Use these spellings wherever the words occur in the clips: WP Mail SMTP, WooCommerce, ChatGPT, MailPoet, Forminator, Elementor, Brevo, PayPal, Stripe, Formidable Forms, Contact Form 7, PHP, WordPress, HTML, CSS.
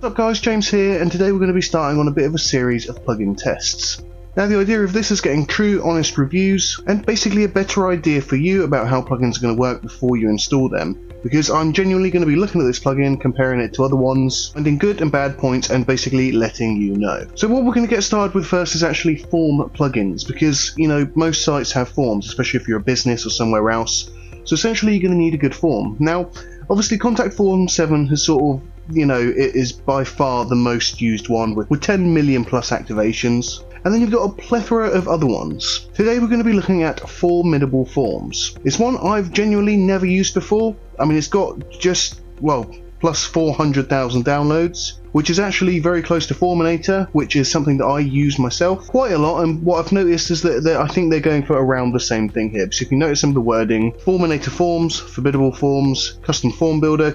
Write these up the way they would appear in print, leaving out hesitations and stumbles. What's up guys, James here, and today we're going to be starting on a bit of a series of plugin tests. Now the idea of this is getting true, honest reviews and basically a better idea for you about how plugins are going to work before you install them, because I'm genuinely going to be looking at this plugin, comparing it to other ones, finding good and bad points and basically letting you know. So what we're going to get started with first is actually form plugins, because you know most sites have forms, especially if you're a business or somewhere else. So essentially you're going to need a good form. Now obviously Contact Form 7 has sort of, you know, it is by far the most used one with 10 million plus activations, and then you've got a plethora of other ones. Today we're going to be looking at Formidable Forms. It's one I've genuinely never used before. I mean, it's got just, well, plus 400,000 downloads, which is actually very close to Forminator, which is something that I use myself quite a lot, and what I've noticed is that I think they're going for around the same thing here. So if you notice some of the wording, Forminator Forms, Formidable Forms, Custom Form Builder,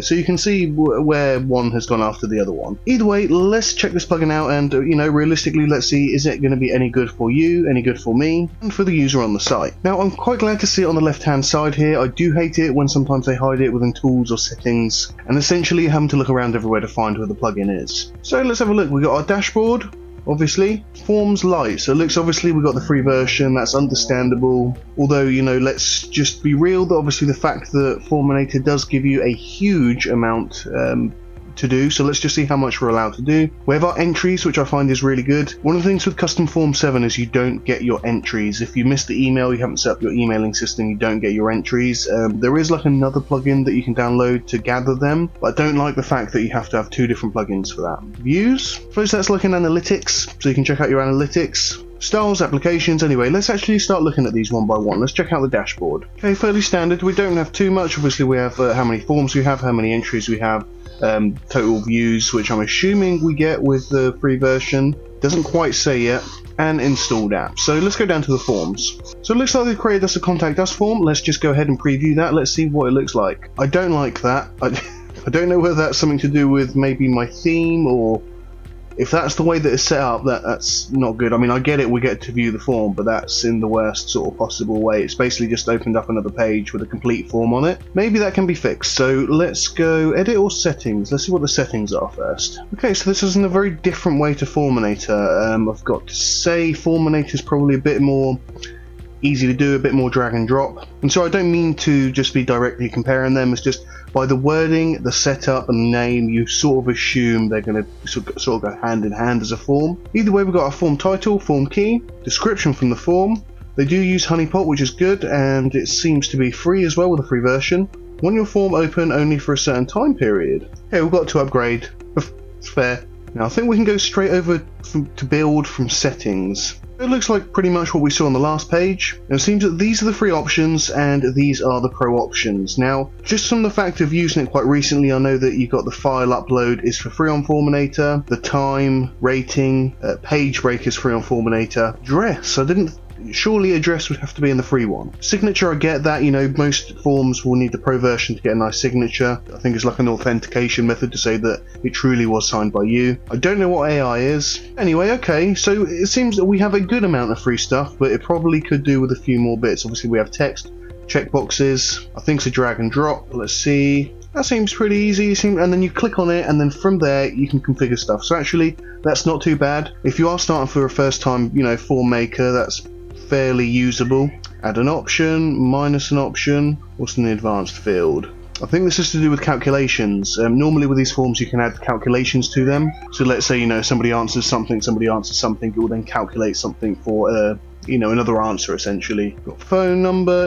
so you can see where one has gone after the other one. Either way, let's check this plugin out and, you know, realistically, let's see, is it going to be any good for you, any good for me, and for the user on the site. Now, I'm quite glad to see it on the left-hand side here. I do hate it when sometimes they hide it within tools or settings, and essentially having to look around everywhere to find where the plugin is. So let's have a look. We've got our dashboard, obviously, Forms Lite. So it looks, obviously we've got the free version, that's understandable. Although, you know, let's just be real, that obviously the fact that Forminator does give you a huge amount to do, so let's just see how much we're allowed to do. We have our entries, which I find is really good. One of the things with Custom Form 7 is you don't get your entries. If you miss the email, you haven't set up your emailing system, you don't get your entries. There is like another plugin that you can download to gather them, but I don't like the fact that you have to have two different plugins for that. Views, first that's like an analytics, so you can check out your analytics. Styles, applications, anyway, let's actually start looking at these one by one. Let's check out the dashboard. Okay, fairly standard, we don't have too much. Obviously we have how many forms we have, how many entries we have, total views, which I'm assuming we get with the free version, doesn't quite say yet, and installed apps. So let's go down to the forms. So it looks like they've created us a Contact Us form. Let's just go ahead and preview that. Let's see what it looks like. I don't like that. I don't know whether that's something to do with maybe my theme, or if that's the way that it's set up, that's not good. I mean, I get it, we get to view the form, but that's in the worst sort of possible way. It's basically just opened up another page with a complete form on it. Maybe that can be fixed. So let's go edit or settings. Let's see what the settings are first. Okay, so this isn't a very different way to Forminator. I've got to say, Forminator is probably a bit more easy to do, a bit more drag and drop. And so I don't mean to just be directly comparing them, it's just by the wording, the setup and name, you sort of assume they're going to sort of go hand in hand as a form. Either way, we've got our form title, form key, description from the form. They do use Honeypot, which is good, and it seems to be free as well with a free version. Want your form open only for a certain time period. Okay, we've got to upgrade. It's fair. Now I think we can go straight over to build from settings. It looks like pretty much what we saw on the last page, and it seems that these are the free options and these are the pro options. Now, just from the fact of using it quite recently, I know that you've got the file upload is for free on Forminator, the time, rating, page break is free on Forminator, dress, I didn't, surely a dress would have to be in the free one. Signature, I get that, you know, most forms will need the pro version to get a nice signature. I think it's like an authentication method to say that it truly was signed by you. I don't know what AI is. Anyway, okay, so it seems that we have a good amount of free stuff, but it probably could do with a few more bits. Obviously we have text, checkboxes, I think it's a drag and drop, let's see. That seems pretty easy, and then you click on it, and then from there you can configure stuff. So actually, that's not too bad. If you are starting for a first time, you know, form maker, that's fairly usable. Add an option, minus an option. What's in the advanced field? I think this is to do with calculations. Normally with these forms you can add calculations to them. So let's say, you know, somebody answers something, it will then calculate something for you know, another answer essentially. Got phone number,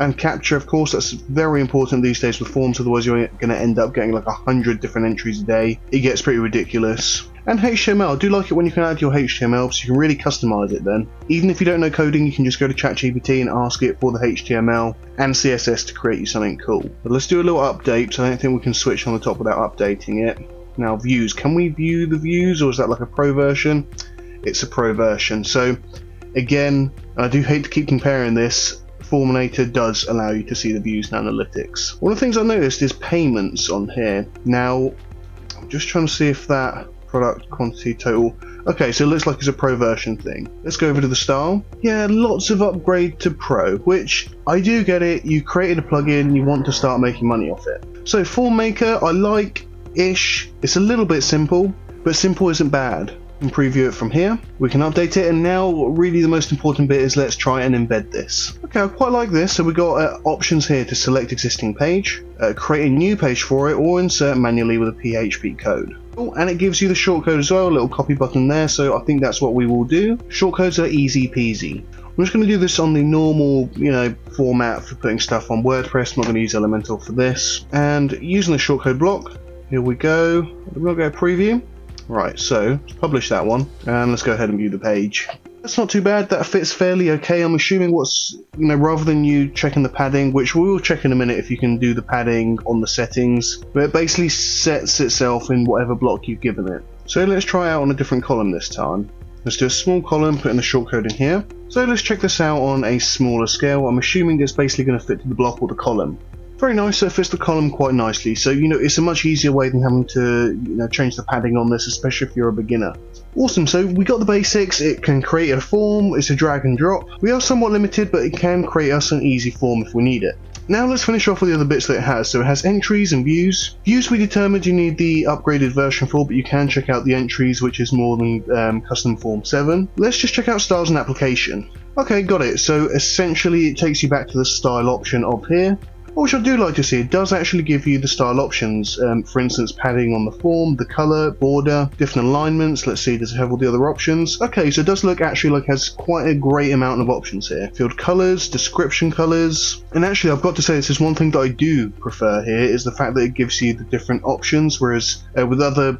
and capture, of course. That's very important these days with forms, otherwise you're going to end up getting like 100 different entries a day. It gets pretty ridiculous. And HTML, I do like it when you can add your HTML, so you can really customize it then. Even if you don't know coding, you can just go to ChatGPT and ask it for the HTML and CSS to create you something cool. But let's do a little update, so I don't think we can switch on the top without updating it. Now views, can we view the views, or is that like a pro version? It's a pro version. So again, I do hate to keep comparing this, Forminator does allow you to see the views and analytics. One of the things I noticed is payments on here. Now, I'm just trying to see if that product, quantity, total. Okay, so it looks like it's a pro version thing. Let's go over to the style. Yeah, lots of upgrade to pro, which I do get it. You created a plugin, you want to start making money off it. So Form Maker, I like. ish. It's a little bit simple, but simple isn't bad. We can preview it from here. We can update it, and now really the most important bit is let's try and embed this. Okay, I quite like this. So we got options here to select existing page, create a new page for it, or insert manually with a PHP code. Oh, and it gives you the shortcode as well, a little copy button there, so I think that's what we will do. Shortcodes are easy peasy. I'm just going to do this on the normal, you know, format for putting stuff on WordPress. I'm not going to use Elementor for this. And using the shortcode block, here we go. We'll go preview. Right, so let's publish that one, and let's go ahead and view the page. That's not too bad. That fits fairly okay. I'm assuming what's, you know, rather than you checking the padding, which we will check in a minute if you can do the padding on the settings, but it basically sets itself in whatever block you've given it. So let's try out on a different column this time. Let's do a small column, put in the shortcode in here. So let's check this out on a smaller scale. I'm assuming it's basically going to fit to the block or the column. Very nice, so it fits the column quite nicely. So, you know, it's a much easier way than having to, you know, change the padding on this, especially if you're a beginner. Awesome, so we got the basics. It can create a form, it's a drag and drop. We are somewhat limited, but it can create us an easy form if we need it. Now let's finish off with the other bits that it has. So it has entries and views. Views we determined you need the upgraded version for, but you can check out the entries, which is more than custom form 7. Let's just check out styles and application. Okay, got it. So essentially it takes you back to the style option up here. Which I do like to see, it does actually give you the style options, for instance padding on the form, the colour, border, different alignments. Let's see, does it have all the other options? Okay, so it does look actually like it has quite a great amount of options here. Field colours, description colours, and actually I've got to say this is one thing that I do prefer here, is the fact that it gives you the different options, whereas with other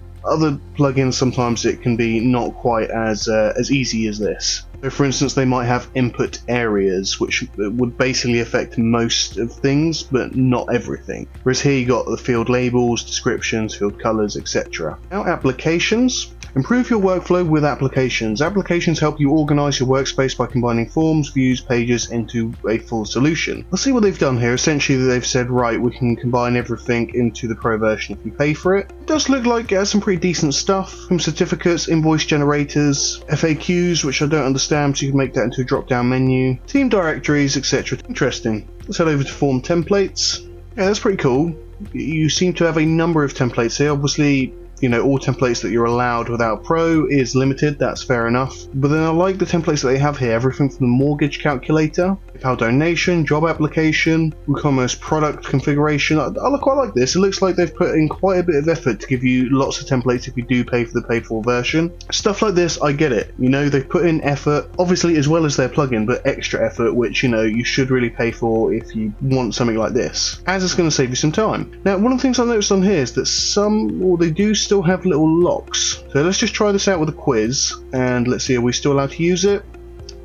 plugins sometimes it can be not quite as easy as this. So for instance they might have input areas which would basically affect most of things but not everything, whereas here you got the field labels, descriptions, field colors, etc. Now applications. Improve your workflow with applications. Applications help you organize your workspace by combining forms, views, pages into a full solution. Let's see what they've done here. Essentially they've said, right, we can combine everything into the pro version if you pay for it. It does look like it has some pretty decent stuff, from certificates, invoice generators, FAQs, which I don't understand, so you can make that into a drop down menu, team directories, etc. Interesting. Let's head over to form templates. Yeah, that's pretty cool. You seem to have a number of templates here. Obviously, you know, all templates that you're allowed without pro is limited, that's fair enough. But then I like the templates that they have here, everything from the mortgage calculator, PayPal donation, job application, WooCommerce product configuration. I quite like this. It looks like they've put in quite a bit of effort to give you lots of templates if you do pay for the paid for version. Stuff like this, I get it. You know, they've put in effort, obviously as well as their plugin, but extra effort, which, you know, you should really pay for if you want something like this, as it's going to save you some time. Now, one of the things I noticed on here is that they do still have little locks. So let's just try this out with a quiz and let's see, are we still allowed to use it?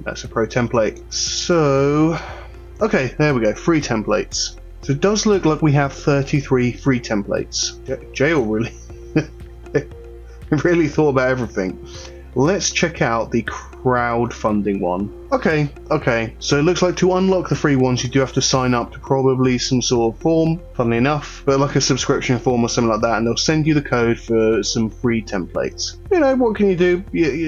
That's a pro template. So, okay, there we go, free templates. So it does look like we have 33 free templates. Jail, really. I really thought about everything. Let's check out the crowdfunding one. Okay, so it looks like to unlock the free ones you do have to sign up to probably some sort of form, funnily enough, but like a subscription form or something like that, and they'll send you the code for some free templates. You know, what can you do?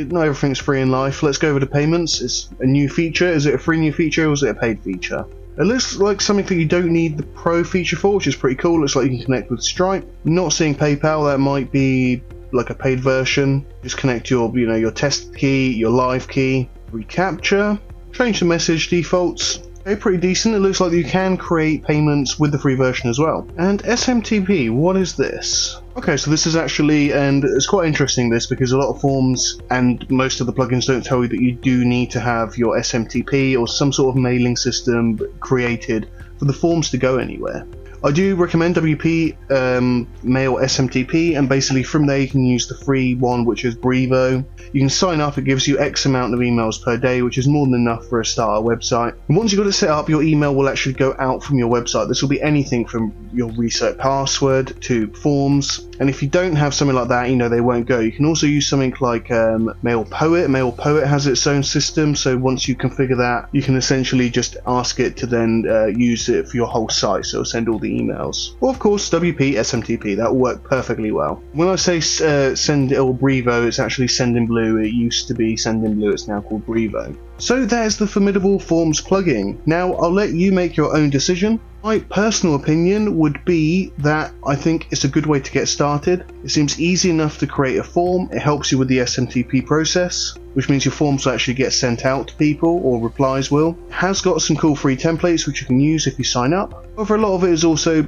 Not everything's free in life. Let's go over to payments. It's a new feature. Is it a free new feature or is it a paid feature? It looks like something that you don't need the pro feature for, which is pretty cool. Looks like you can connect with Stripe. Not seeing PayPal, that might be like a paid version. Just connect your, you know, your test key, your live key, recapture, change the message defaults. Okay, pretty decent. It looks like you can create payments with the free version as well. And SMTP, what is this? Okay, so this is actually, and it's quite interesting this, because a lot of forms and most of the plugins don't tell you that you do need to have your SMTP or some sort of mailing system created for the forms to go anywhere. I do recommend WP Mail SMTP, and basically from there you can use the free one, which is Brevo. You can sign up, it gives you X amount of emails per day, which is more than enough for a starter website. And once you've got it set up, your email will actually go out from your website. This will be anything from your reset password to forms. And if you don't have something like that, you know, they won't go. You can also use something like MailPoet. MailPoet has its own system, so once you configure that, you can essentially just ask it to then use it for your whole site, so it'll send all the emails. Or of course WP SMTP, that will work perfectly well. When I say send or Brevo, it's actually Send in Blue. It used to be Send in Blue, it's now called Brevo. So there's the Formidable Forms plugin. Now I'll let you make your own decision. My personal opinion would be that I think it's a good way to get started. It seems easy enough to create a form. It helps you with the SMTP process, which means your forms will actually get sent out to people, or replies will. It has got some cool free templates which you can use if you sign up. However, a lot of it is also,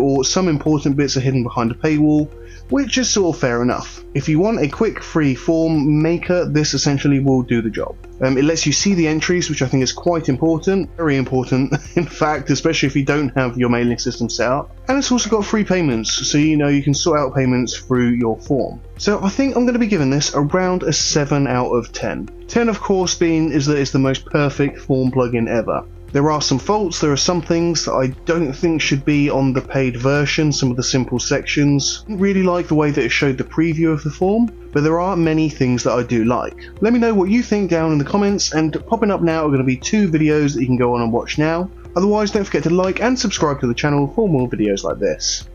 or some important bits are hidden behind a paywall, which is sort of fair enough. If you want a quick free form maker, this essentially will do the job. It lets you see the entries, which I think is quite important, very important in fact, especially if you don't have your mailing system set up. And it's also got free payments, so you can sort out payments through your form. So I think I'm going to be giving this around a 7 out of 10. 10 of course being is that it's the most perfect form plugin ever. There are some faults, there are some things that I don't think should be on the paid version, some of the simple sections. I didn't really like the way that it showed the preview of the form, but there are many things that I do like. Let me know what you think down in the comments, and popping up now are going to be 2 videos that you can go on and watch now. Otherwise, don't forget to like and subscribe to the channel for more videos like this.